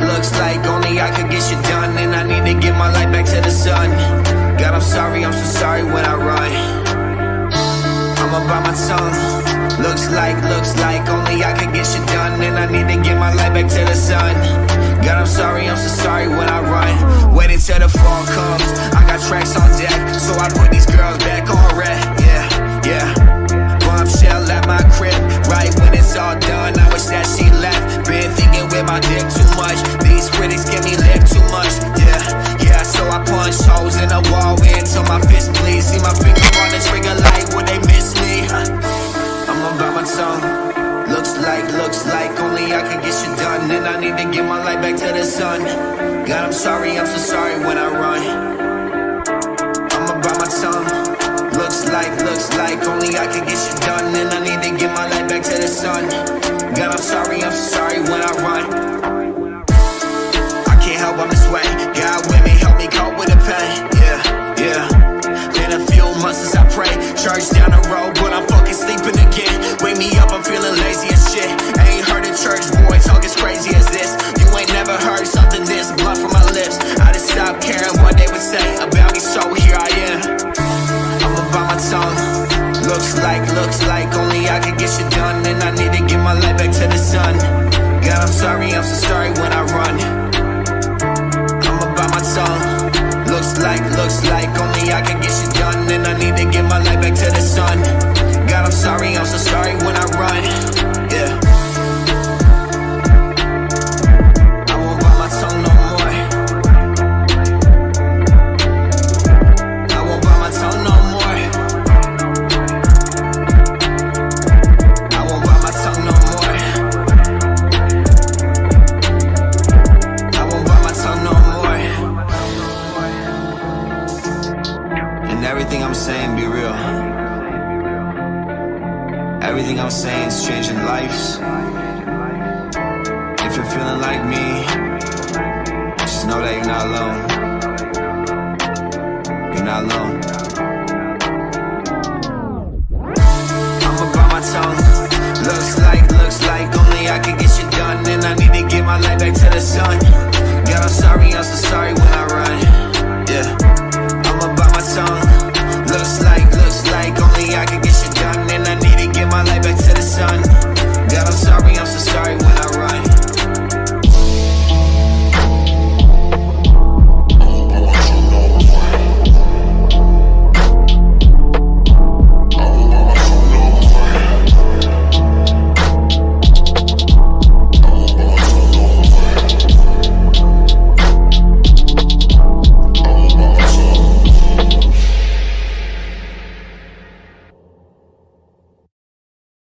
Looks like only I could get shit done, and I need to get my life back to the sun. God, I'm so sorry when I run. I'm up by my tongue. Looks like only I could get shit done, and I need to get my life back to the sun. God, I'm so sorry when I run. Waiting till the fall comes. I got tracks on deck, so I put these girls back on red. Yeah, yeah. Bombshell at my crib, right when it's all done. I wish that she left. Been thinking with my dick too much. These critics give me lick too much. Yeah, yeah. So I punch holes in the wall until my fist bleeds. See my finger on the trigger light. Would they miss me? I'm on by my tongue. Looks like only I can get shit done, and I need to get my life back to the sun. God, I'm so sorry when I run. I'm on by my tongue. Looks like only I can get shit done, and I need to get my life back to the sun. God, I'm so sorry when I run. I can't help, I'm this way. God with me, help me cope with the pain. Yeah, yeah. Been a few months since I prayed. Church down the road, but I'm fucking sleeping again. Wake me up, I'm feeling lazy as shit. Ain't heard a church boy talk as crazy as this. You ain't never heard something this blunt from my lips. I just stopped caring what they would say about me, so here I am. By my tongue. Looks like only I can get shit done, and I need to get my life back to the sun. God, I'm so sorry when I run. I'm about my tongue. Looks like only I can get shit done, and I need to get my life back to the sun. God, I'm so sorry when I run. Yeah. Everything I'm saying is changing lives. If you're feeling like me, just know that you're not alone. You're not alone. I'm up on my tongue. Looks like only I can get shit done, and I need to get my life back to the sun. God, I'm so sorry.